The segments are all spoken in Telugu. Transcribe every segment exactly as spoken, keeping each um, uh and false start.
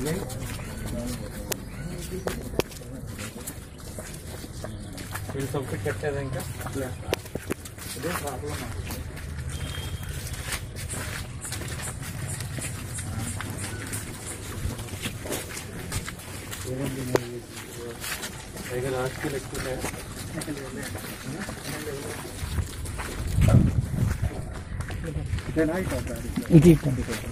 Will something cut there, Inka? Yeah. It is problem. I can ask you like that. Then I got that. It is complicated.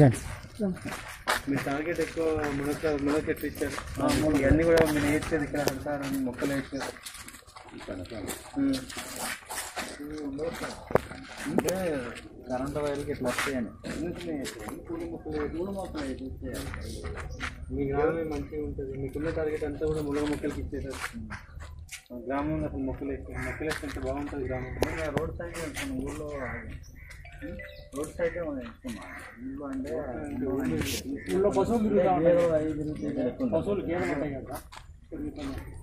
Done. మీ టార్గెట్ ఎక్కువ మునక్క మునక్క ఎట్లా ఇచ్చారు? ఇవన్నీ కూడా మీరు వేసేది ఇక్కడ అంటారు మొక్కలు వేసారు. అంటే కరెంట్ వైర్లకి ఇట్లా వస్తాయని పూల మొక్కలు పూల మొక్కలు వేసేయాలి. మీ గ్రామమే మంచిగా ఉంటుంది. మీకున్న టార్గెట్ అంతా కూడా మునగ మొక్కలకి ఇచ్చేసారు. గ్రామంలో అసలు మొక్కలు వేస్తాయి. మొక్కలు వేస్తుంటే బాగుంటుంది గ్రామంలో. రోడ్ సైడ్ ఉంటాను ఊళ్ళో రోడ్ సైడ్ ఇల్లు అంటే ఊళ్ళో పశువులు పశువులు గేదెలు ఉంటాయి కదా.